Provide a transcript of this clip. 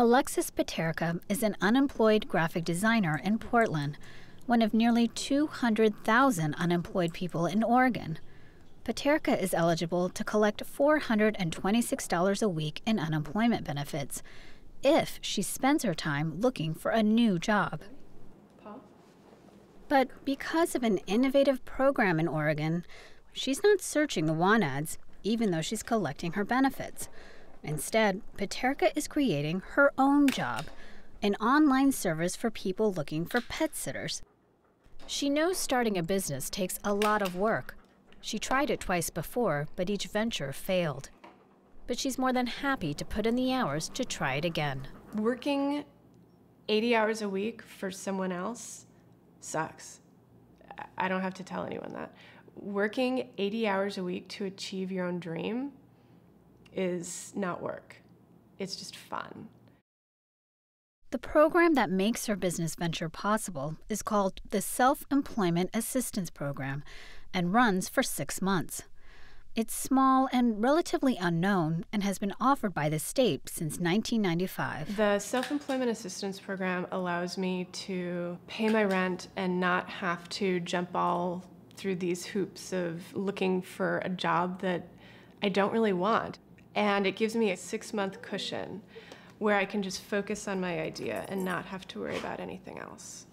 Alexis Paterka is an unemployed graphic designer in Portland, one of nearly 200,000 unemployed people in Oregon. Paterka is eligible to collect $426 a week in unemployment benefits if she spends her time looking for a new job. But because of an innovative program in Oregon, she's not searching the want ads, even though she's collecting her benefits. Instead, Paterka is creating her own job, an online service for people looking for pet sitters. She knows starting a business takes a lot of work. She tried it twice before, but each venture failed. But she's more than happy to put in the hours to try it again. Working 80 hours a week for someone else sucks. I don't have to tell anyone that. Working 80 hours a week to achieve your own dream is not work. It's just fun. The program that makes her business venture possible is called the Self-Employment Assistance Program and runs for 6 months. It's small and relatively unknown and has been offered by the state since 1995. The Self-Employment Assistance Program allows me to pay my rent and not have to jump all through these hoops of looking for a job that I don't really want. And it gives me a 6-month cushion where I can just focus on my idea and not have to worry about anything else.